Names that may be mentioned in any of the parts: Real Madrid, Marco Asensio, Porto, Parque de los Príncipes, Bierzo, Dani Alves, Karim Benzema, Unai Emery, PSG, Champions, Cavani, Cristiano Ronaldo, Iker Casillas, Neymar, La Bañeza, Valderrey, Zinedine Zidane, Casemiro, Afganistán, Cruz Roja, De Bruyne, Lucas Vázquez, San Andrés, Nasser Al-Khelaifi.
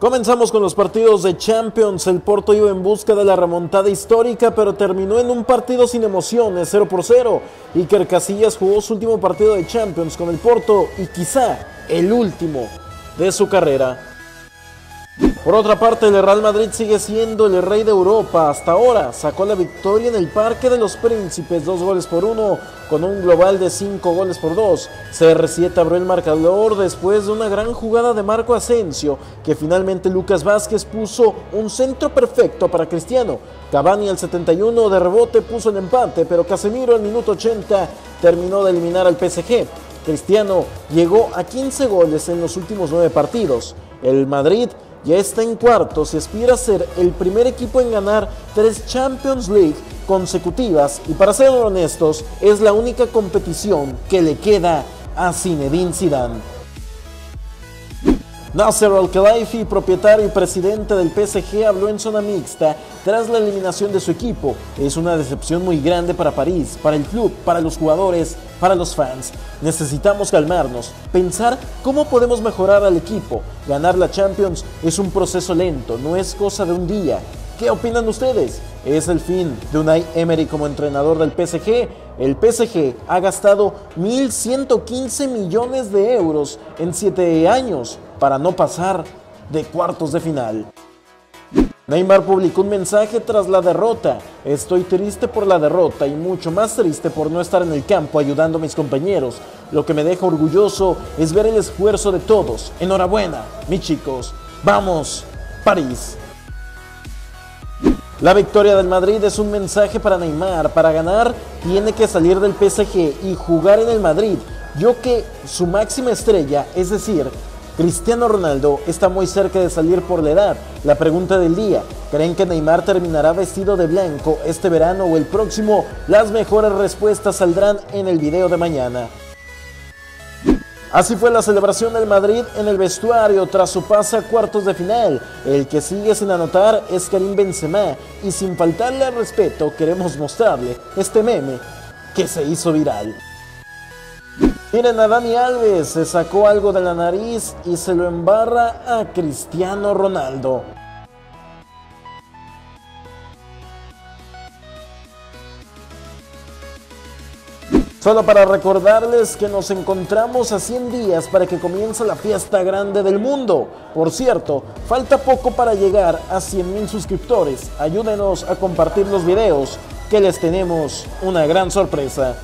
Comenzamos con los partidos de Champions. El Porto iba en busca de la remontada histórica, pero terminó en un partido sin emociones, 0-0. Iker Casillas jugó su último partido de Champions con el Porto y quizá el último de su carrera. Por otra parte, el Real Madrid sigue siendo el rey de Europa. Hasta ahora sacó la victoria en el Parque de los Príncipes, 2-1, con un global de 5-2. CR7 abrió el marcador después de una gran jugada de Marco Asensio, que finalmente Lucas Vázquez puso un centro perfecto para Cristiano. Cavani al 71 de rebote puso el empate, pero Casemiro al minuto 80 terminó de eliminar al PSG. Cristiano llegó a 15 goles en los últimos 9 partidos. El Madrid ya está en cuartos y aspira a ser el primer equipo en ganar 3 Champions League consecutivas, y para ser honestos, es la única competición que le queda a Zinedine Zidane. Nasser Al-Khelaifi, propietario y presidente del PSG, habló en zona mixta tras la eliminación de su equipo. Es una decepción muy grande para París, para el club, para los jugadores, para los fans. Necesitamos calmarnos, pensar cómo podemos mejorar al equipo. Ganar la Champions es un proceso lento, no es cosa de un día. ¿Qué opinan ustedes? ¿Es el fin de Unai Emery como entrenador del PSG? El PSG ha gastado 1.115 millones de euros en 7 años para no pasar de cuartos de final. Neymar publicó un mensaje tras la derrota. Estoy triste por la derrota y mucho más triste por no estar en el campo ayudando a mis compañeros. Lo que me deja orgulloso es ver el esfuerzo de todos. Enhorabuena, mis chicos. Vamos, París. La victoria del Madrid es un mensaje para Neymar. Para ganar, tiene que salir del PSG y jugar en el Madrid. Yo que su máxima estrella, es decir, Cristiano Ronaldo, está muy cerca de salir por la edad. La pregunta del día: ¿creen que Neymar terminará vestido de blanco este verano o el próximo? Las mejores respuestas saldrán en el video de mañana. Así fue la celebración del Madrid en el vestuario tras su pase a cuartos de final. El que sigue sin anotar es Karim Benzema, y sin faltarle al respeto queremos mostrarle este meme que se hizo viral. Miren a Dani Alves, se sacó algo de la nariz y se lo embarra a Cristiano Ronaldo. Solo para recordarles que nos encontramos a 100 días para que comience la fiesta grande del mundo. Por cierto, falta poco para llegar a 100.000 suscriptores. Ayúdenos a compartir los videos, que les tenemos una gran sorpresa.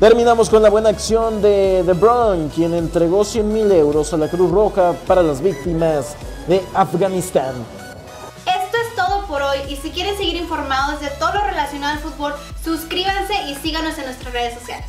Terminamos con la buena acción de De Bruyne, quien entregó 100.000 euros a la Cruz Roja para las víctimas de Afganistán. Esto es todo por hoy, y si quieren seguir informados de todo lo relacionado al fútbol, suscríbanse y síganos en nuestras redes sociales.